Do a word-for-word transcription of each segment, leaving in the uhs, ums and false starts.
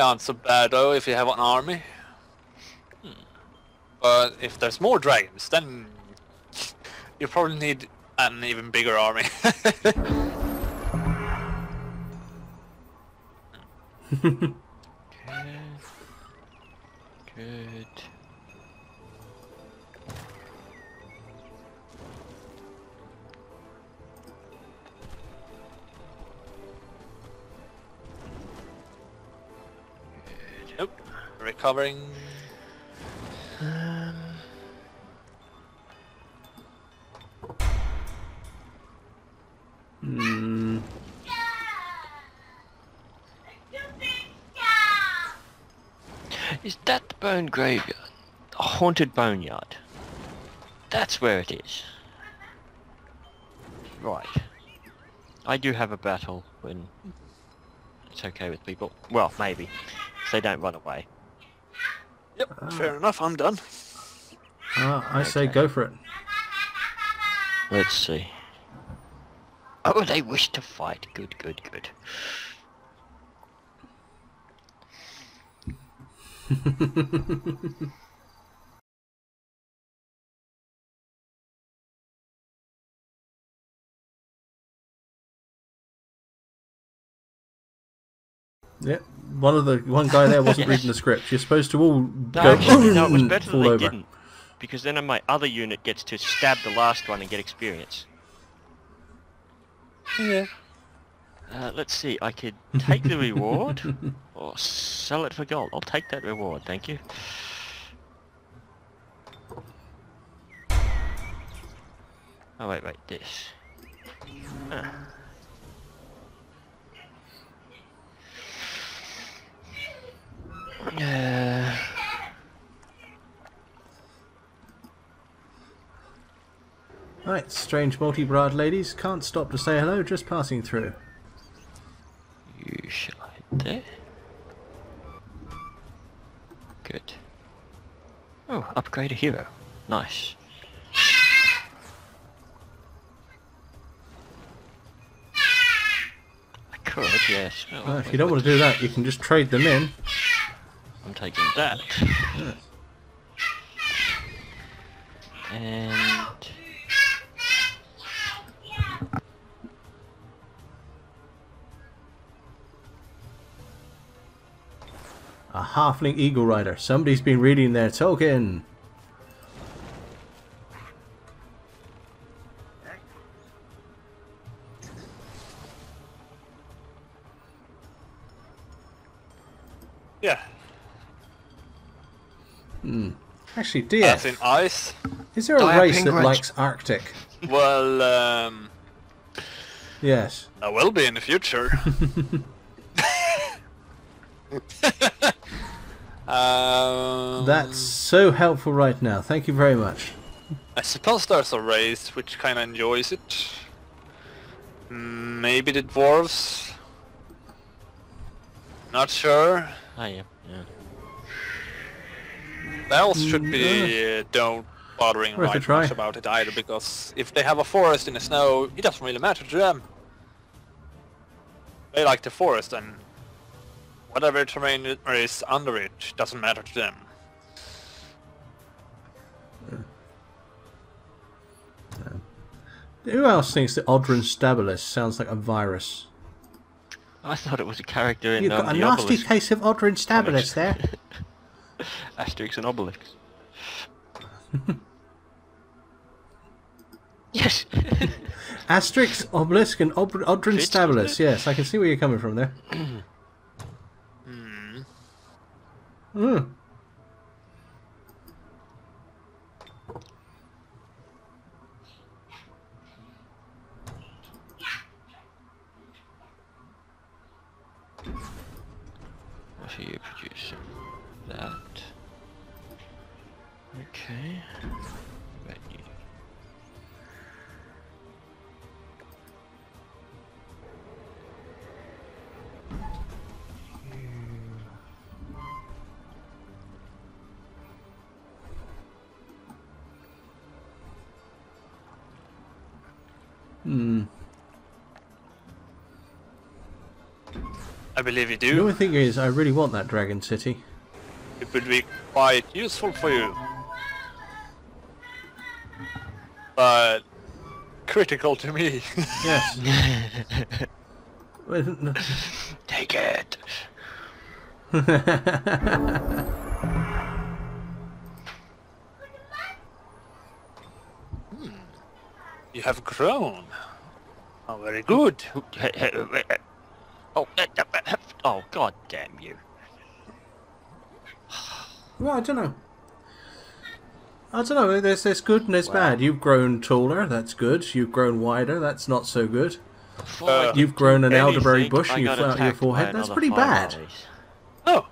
aren't so bad though if you have an army. Hmm. But if there's more dragons, then you probably need an even bigger army. Okay. Good. Nope. Recovering. Um. Mm. Is that the bone graveyard? A haunted boneyard. That's where it is. Right. I do have a battle when it's okay with people. Well, maybe. If they don't run away. Yep, uh, fair enough, I'm done. Uh, I okay. say go for it. Let's see. Oh, they wish to fight. Good, good, good. Yeah, one of the one guy there wasn't yes. reading the script. You're supposed to all no, go. Actually, no, it was better that they over. didn't, because then my other unit gets to stab the last one and get experience. Yeah. Uh, let's see, I could take the reward, or sell it for gold. I'll take that reward, thank you. Oh wait, wait, this. Ah. Uh. Right, strange multi-browed ladies, can't stop to say hello, just passing through. You shall hit there. Good. Oh, upgrade a hero. Nice. I could, yes. Oh, well, if you don't want to do that, you can just trade them in. I'm taking that. Yes. And... a halfling eagle rider. Somebody's been reading their token. Yeah. Hmm. Actually, D F. That's in ice. Is there a Dire race penguins. that likes Arctic? Well, um. Yes. I will be in the future. Um, That's so helpful right now. Thank you very much. I suppose there's a race which kind of enjoys it. Maybe the dwarves. Not sure. I am. Yeah. They also should be uh, don't bothering right much about it either, because if they have a forest in the snow, it doesn't really matter to them. They like the forest and. Whatever terrain is under it doesn't matter to them. Who else thinks that Audrin Stabilis sounds like a virus? I thought it was a character in You've um, got a the nasty obelisk. case of Audrin Stabilis there. Asterix and Obelix. Yes. Asterix, Obelisk, and Ob Audrin Fitz, Stabilis. Yes, I can see where you're coming from there. Mm. What are you producing? That. Okay. Hmm. I believe you do. The only thing is, I really want that Dragon City. It would be quite useful for you. But critical to me. Yes. Take it. hmm. You have grown. Oh, very good. oh, oh, god damn you. Well, I don't know. I don't know, there's, there's good and there's wow. bad. You've grown taller, that's good. You've grown wider, that's not so good. Uh, you've grown an elderberry bush and you fell out your forehead, that's pretty bad. Berries. Oh!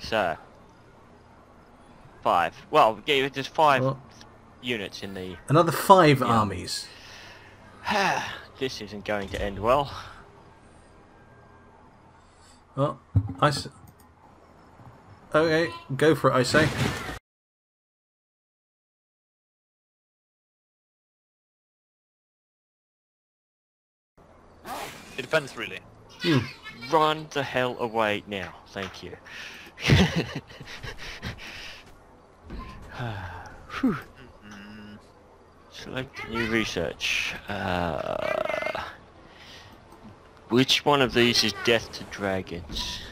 So... Five. Well, yeah, there's five well, units in the... Another five yeah. armies. This isn't going to end well. Well, I... S okay, go for it, I say. It depends, really. Hmm. Run the hell away now, thank you. mm-hmm. Select new research. Uh, which one of these is death to dragons?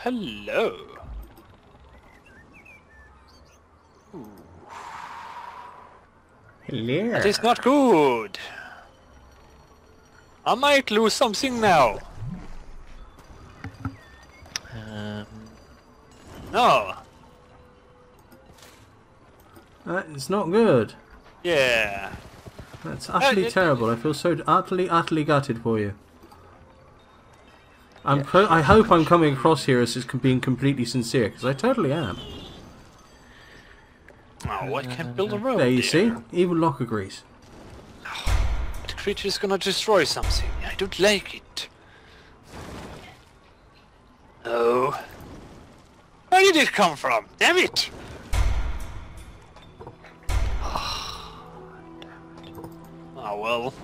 Hello. Ooh. Hello. That is not good. I might lose something now. Um. No. It's not good. Yeah. That's utterly uh, terrible. I feel so utterly, utterly gutted for you. I'm yeah. I hope I'm coming across here as being completely sincere, because I totally am. Oh, I can't build a road. There you see, even Locke agrees. Oh, that creature's gonna destroy something. I don't like it. Oh. Where did it come from? Damn it! Oh, damn it. Oh well.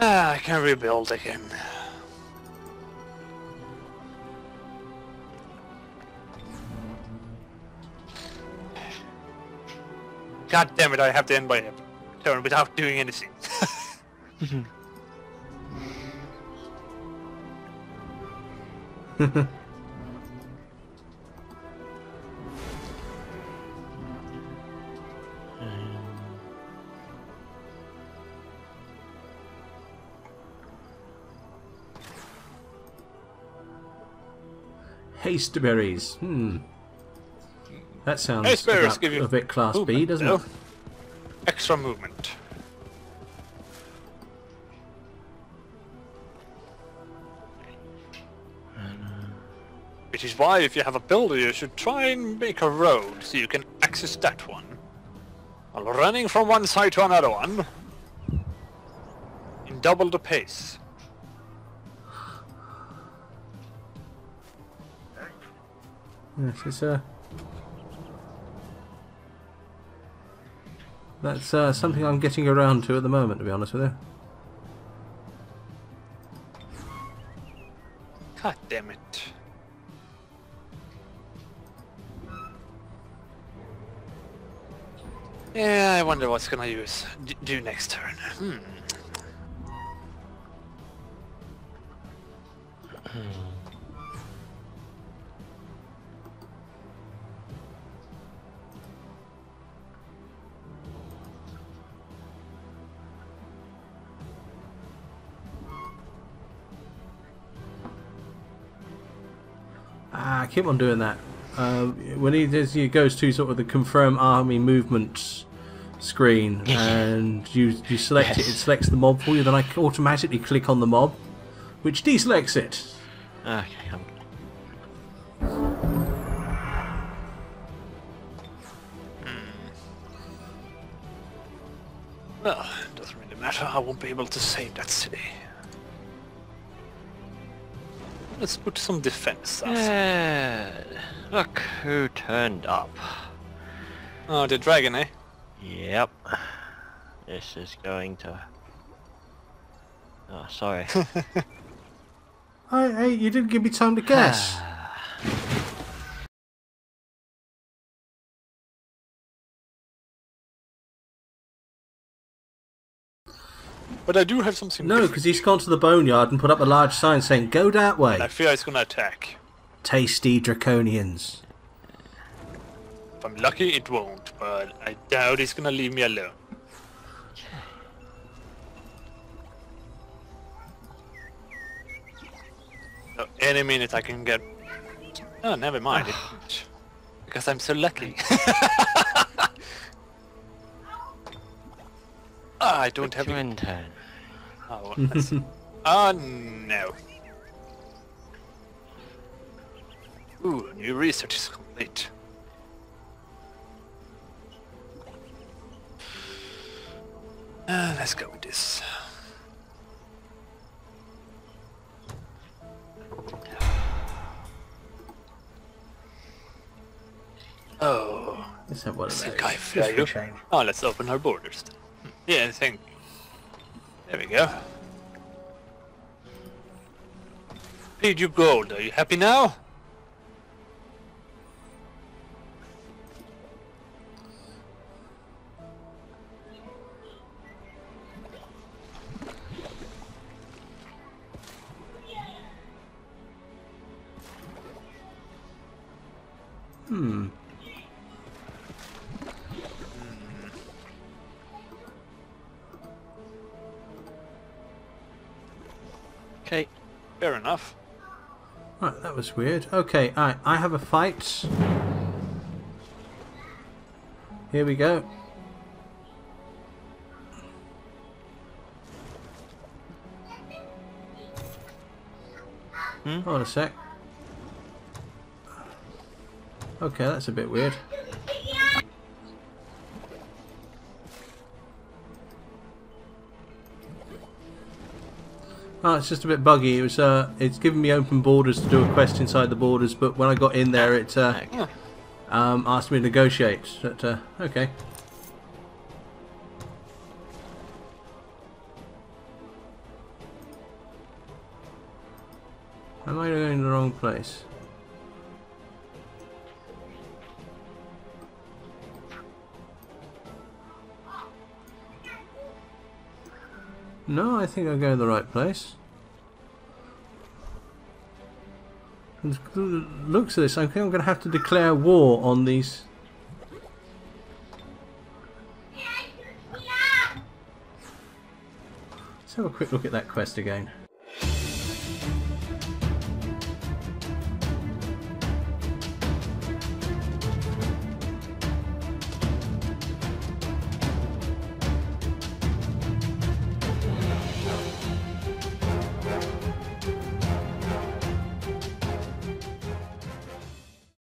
Ah, I can rebuild again. God damn it! I have to end my turn without doing anything. Hasteberries. Hmm. That sounds Asterix, about, give you a bit class B, doesn't no? it? Extra movement. Which is why if you have a builder you should try and make a road so you can access that one. While running from one side to another one. In double the pace. Yes, it's a... That's uh, something I'm getting around to at the moment, to be honest with you. God damn it. Yeah, I wonder what's gonna use D do next turn. Hmm. Ah, keep on doing that. Uh, when he does, he goes to sort of the confirm army movement screen, and you you select yes. it. It selects the mob for you. Then I automatically click on the mob, which deselects it. Okay. I'm... Well, it doesn't really matter. I won't be able to save that city. Let's put some defense up. Yeah, look who turned up. Oh, the dragon, eh? Yep. This is going to... Oh, sorry. Hey, hey, you didn't give me time to guess. But I do have something. No, because he's gone to the boneyard and put up a large sign saying, go that way. I fear he's going to attack. Tasty draconians. If I'm lucky, it won't, but I doubt he's going to leave me alone. So any minute I can get... Oh, never mind. It... Because I'm so lucky. Ah, I don't have you in turn. Oh, that's... Oh no. Ooh, new research is complete. Uh, let's go with this. Oh. Is that what it is? Oh, let's open our borders then. Yeah, I think. There we go. Page of gold. Are you happy now? Hmm. Okay, fair enough. Right, that was weird. Okay, alright, I have a fight. Here we go. Hmm? Hold a sec. Okay, that's a bit weird. Oh, it's just a bit buggy. It was, uh, it's giving me open borders to do a quest inside the borders, but when I got in there, it uh, um, asked me to negotiate. But, uh, okay. Am I going in the wrong place? No, I think I'm going to the right place. From the looks of this, I think I'm going to have to declare war on these. Let's have a quick look at that quest again.